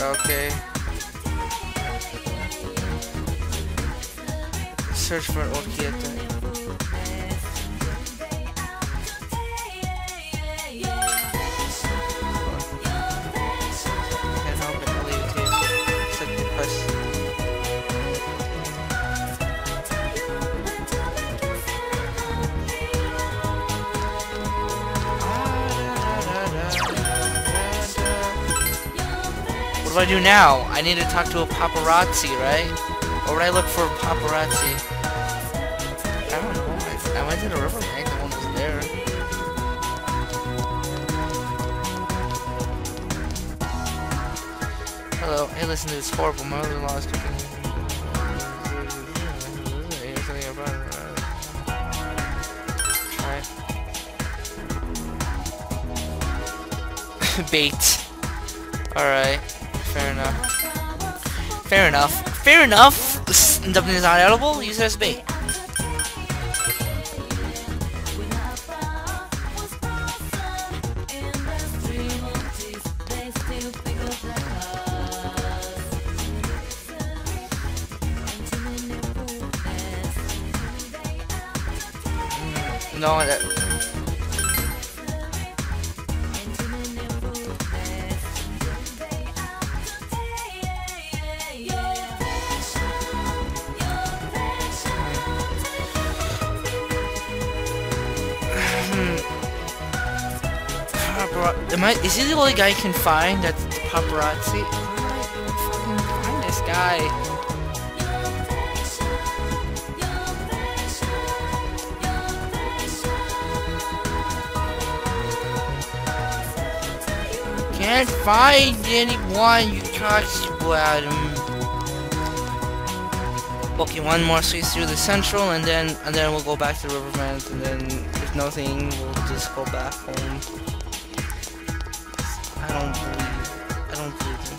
Okay. Search for Orkieta. Can't help it, leave it here. Set the quest. What do I do now? I need to talk to a paparazzi, right? Or would I look for a paparazzi? I went to the riverbank, the one was there. Hello, hey, listen to this horrible mother-in-law is cooking. Alright. Bait. Alright. Fair enough. Fair enough. Fair enough! Something is not edible, use it as bait. No, that... Is he the only guy you can find that's the paparazzi? Fucking find this guy. Can't find anyone you talked about him. Okay, one more squeeze through the central, and then we'll go back to the riverbank, and then if nothing, we'll just go back home. I don't believe him.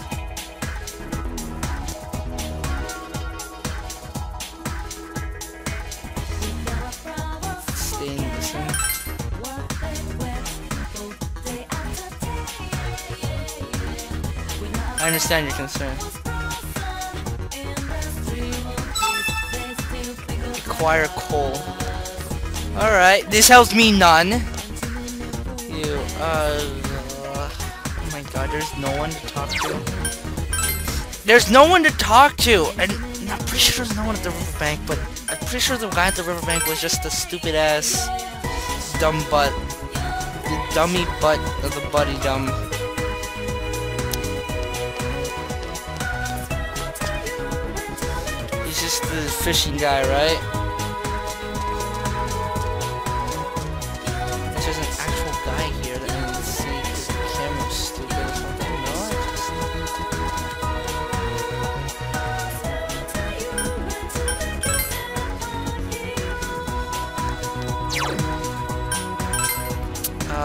Stay in the same. I understand your concern. Acquire coal. Alright, this helps me none. Oh my god, there's no one to talk to. There's no one to talk to! And I'm pretty sure there's no one at the riverbank, but I'm pretty sure the guy at the riverbank was just the stupid ass dumb butt. The dummy butt of the buddy dumb. Just the fishing guy, right? There's an actual guy here that I need to see because the camera's stupid or something. No,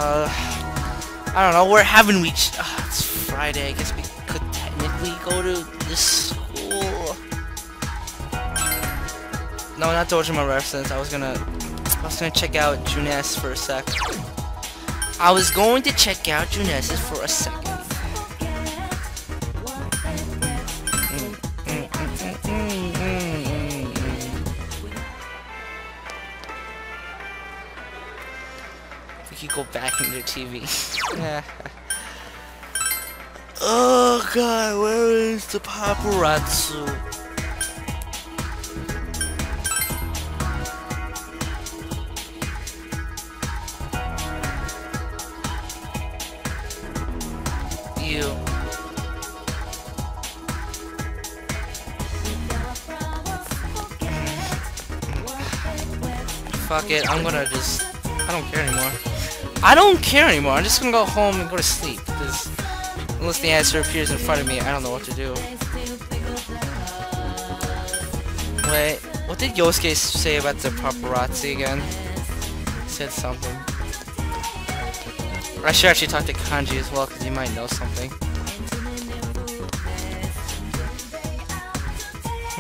I don't know. Where haven't we? It's Friday. I guess we could technically go to this. No, not Dojima reference. I was gonna check out Juness for a sec. I was going to check out Juness for a second. We could go back into TV. Oh god, where is the paparazzo? Fuck it, I don't care anymore. I'm just gonna go home and go to sleep, because unless the answer appears in front of me, I don't know what to do. Wait, what did Yosuke say about the paparazzi again? He said something. I should actually talk to Kanji as well, because he might know something.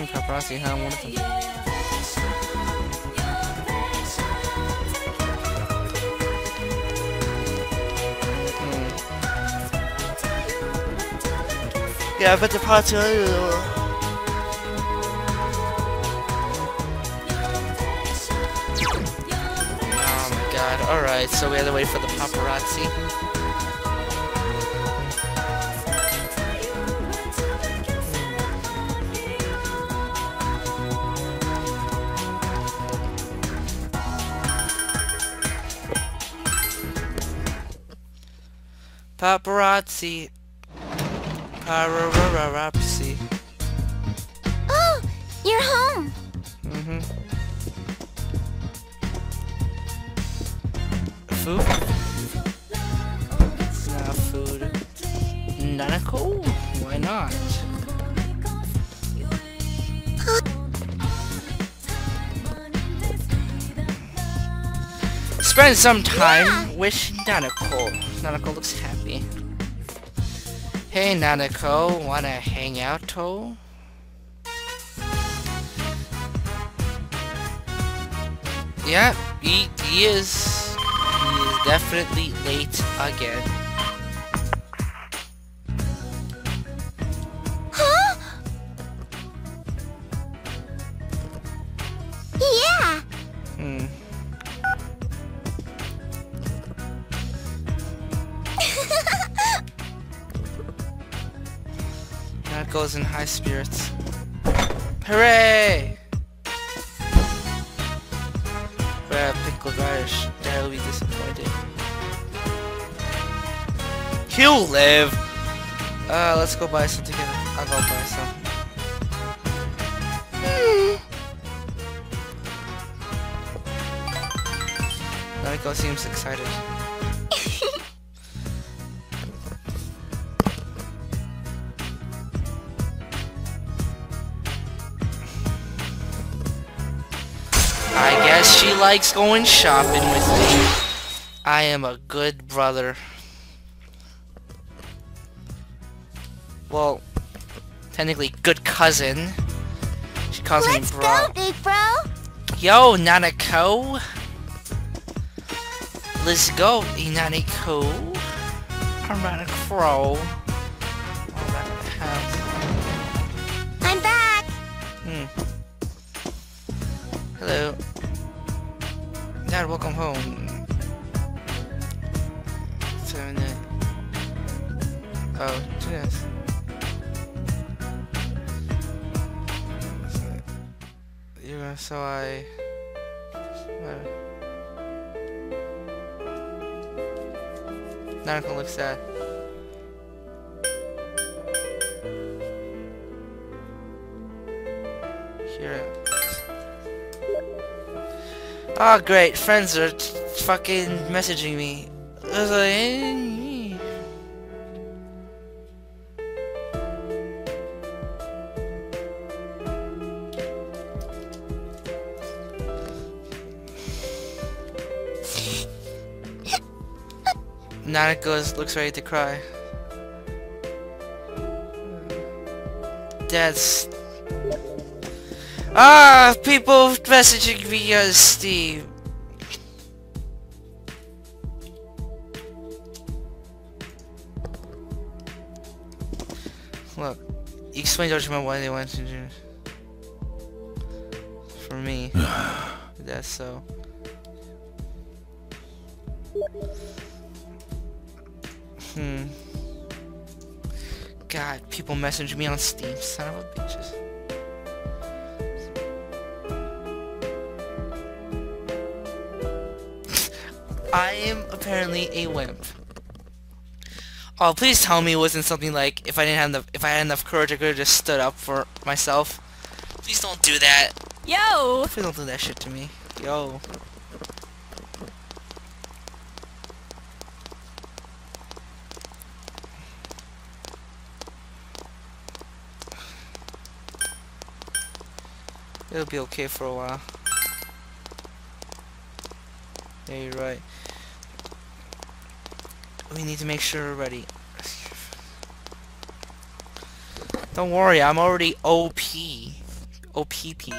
Paparazzi, huh? One of them. Yeah, I bet the parts are oh my god, alright, so we had to wait for the paparazzi. Paparazzi. Paparazzi. Oh, you're home. Mhm. Food? Nah, food. Nanako? Why not? Spend some time with Nanako. Nanako looks happy. Hey Nanako, wanna hang out too? Yeah, he is definitely late again. Huh? Yeah. Hmm. That goes in high spirits. Hooray! Grab pickled Irish. Dad'll be disappointed. He'll live! Let's go buy some together. I'll go buy some. Nanako seems excited. She likes going shopping with me. I am a good brother. Well, technically good cousin. She calls me bro. Let's go, big bro. Yo, Nanako. Let's go, Nanako. I'm not a crow. I'm back. Hello. Dad, welcome home. Oh, Juness. You're gonna, so I. Nanako looks sad. Hear it. Oh great, friends are fucking messaging me. I was like, hey. Nanako looks ready to cry. That's people messaging me on Steam. Look, you explained to Dojima why they went to Juness. For me, that's so. God, people message me on Steam, son of a bitches. I am apparently a wimp. Oh, please tell me it wasn't something like if I had enough courage, I could have just stood up for myself. Please don't do that. Yo. Please don't do that shit to me. Yo. It'll be okay for a while. Yeah, you're right. We need to make sure we're ready. Don't worry, I'm already OP. OPP.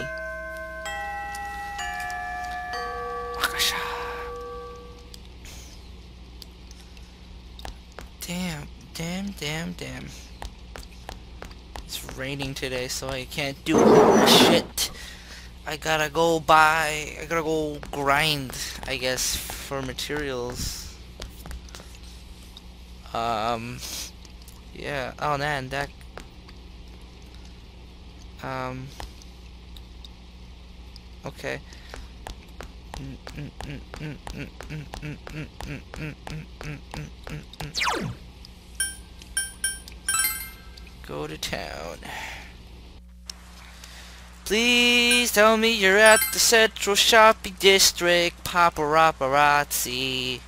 Damn. raining today, so I can't do shit. I gotta go grind, I guess, for materials. Yeah, oh man, that... Okay. Go to town. Please tell me you're at the central shopping district. Paparazzi.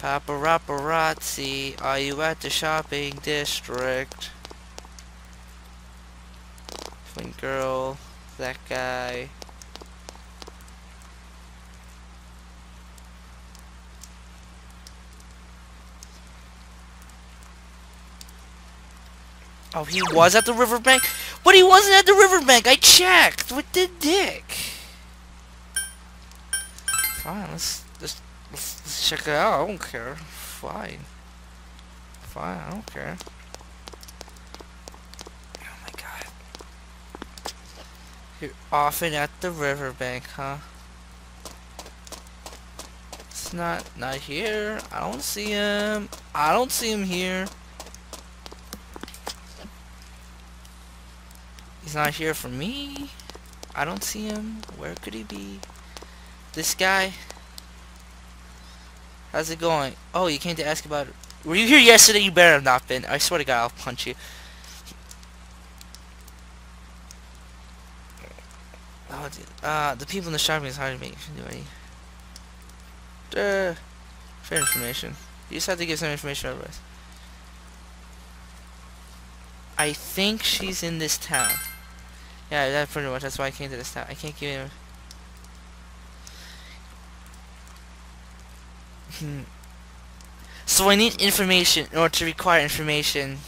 Paparazzi, are you at the shopping district? Flint girl, that guy. Oh, he was at the riverbank? But he wasn't at the riverbank! I checked! What the dick? Fine, let's check it out. I don't care. Fine. Fine, I don't care. Oh my god. You're often at the riverbank, huh? It's not here. I don't see him. I don't see him here. He's not here for me. I don't see him. Where could he be? This guy? How's it going? Oh, you came to ask about it. Were you here yesterday? You better have not been. I swear to God, I'll punch you. Oh, dude. The people in the shopping is hard to make. You shouldn't do any. Fair information. You just have to give some information otherwise. I think she's in this town. Yeah, that's pretty much, that's why I came to this town. I can't give him... So I need information, or to require information.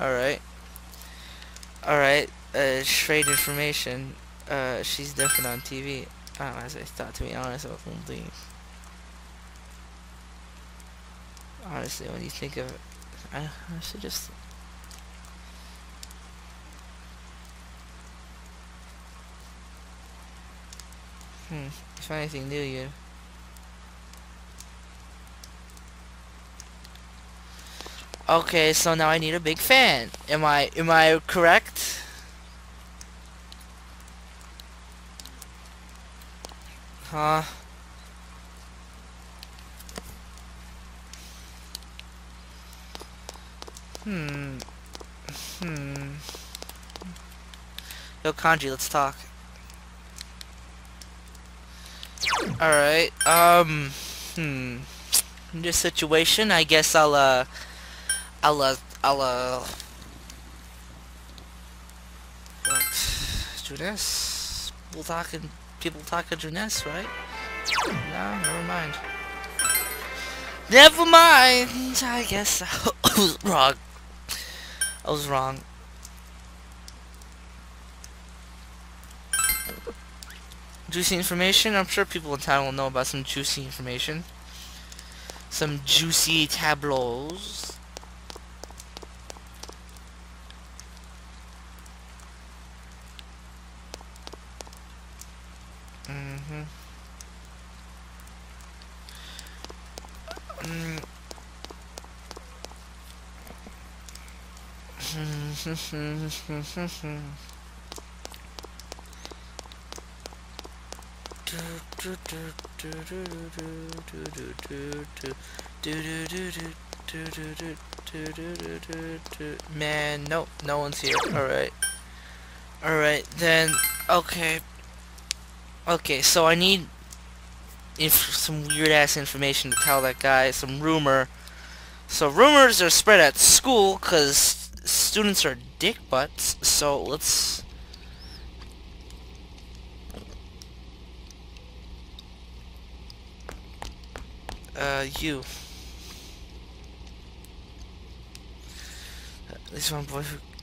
Alright. Alright, trade information. She's different on TV. I don't know, as I thought, to be honest, I won't leave. Honestly, when you think of it, I should just... If anything new, you... Okay, so now I need a big fan. Am I correct? Huh? Yo, Kanji, let's talk. Alright, in this situation, I guess What? Juness? People talking Juness, right? No, never mind. Never mind! I guess I was wrong. I was wrong. Juicy information? I'm sure people in town will know about some juicy information. Some juicy tableaus. Man, nope, no one's here. Alright. Alright, then, okay. Okay, so I need some weird-ass information to tell that guy, some rumor. So rumors are spread at school, because... students are dick butts, so let's... you. At least one boy who